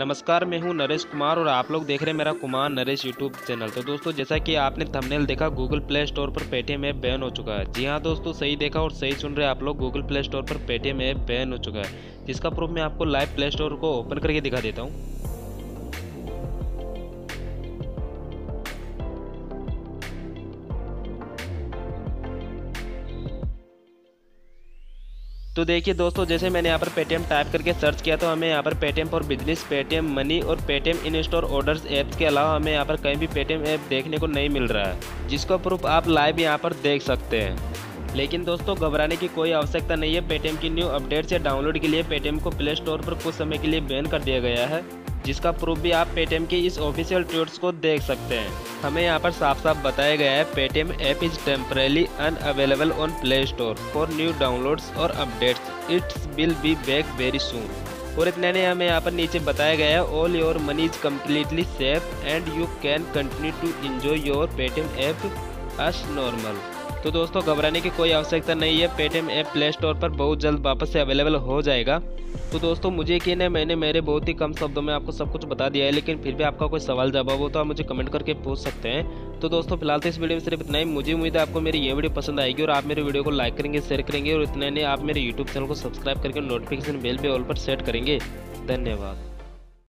नमस्कार, मैं हूं नरेश कुमार और आप लोग देख रहे हैं मेरा कुमार नरेश यूट्यूब चैनल। तो दोस्तों, जैसा कि आपने थंबनेल देखा, गूगल प्ले स्टोर पर पेटीएम ऐप बैन हो चुका है। जी हां दोस्तों, सही देखा और सही सुन रहे हैं आप लोग, गूगल प्ले स्टोर पर पेटीएम ऐप बैन हो चुका है, जिसका प्रूफ मैं आपको लाइव प्ले स्टोर को ओपन करके दिखा देता हूँ। तो देखिए दोस्तों, जैसे मैंने यहाँ पर पेटीएम टाइप करके सर्च किया तो हमें यहाँ पर Paytm for business, Paytm money और Paytm in store orders apps के अलावा हमें यहाँ पर कहीं भी पेटीएम ऐप देखने को नहीं मिल रहा है, जिसका प्रूफ आप लाइव यहाँ पर देख सकते हैं। लेकिन दोस्तों, घबराने की कोई आवश्यकता नहीं है। पेटीएम की न्यू अपडेट्स या डाउनलोड के लिए पेटीएम को प्ले स्टोर पर कुछ समय के लिए बैन कर दिया गया है, जिसका प्रूफ भी आप पेटीएम के इस ऑफिशियल ट्वीट्स को देख सकते हैं। हमें यहाँ पर साफ साफ बताया गया है, Paytm app is temporarily unavailable on play store for new downloads और updates, it's will be back very soon. और इतने ने हमें यहाँ पर नीचे बताया गया है, all your money is completely safe and you can continue to enjoy your Paytm app as normal. तो दोस्तों, घबराने की कोई आवश्यकता नहीं है, पेटीएम ऐप प्ले स्टोर पर बहुत जल्द वापस से अवेलेबल हो जाएगा। तो दोस्तों, मुझे यकीन है मैंने मेरे बहुत ही कम शब्दों में आपको सब कुछ बता दिया है, लेकिन फिर भी आपका कोई सवाल जवाब हो तो आप मुझे कमेंट करके पूछ सकते हैं। तो दोस्तों, फिलहाल तो इस वीडियो में सिर्फ इतना ही। मुझे उम्मीद है आपको मेरी ये वीडियो पसंद आएगी और आप मेरे वीडियो को लाइक करेंगे, शेयर करेंगे और इतने आप मेरे यूट्यूब चैनल को सब्सक्राइब करके नोटिफिकेशन बेल पे ऑल पर सेट करेंगे। धन्यवाद।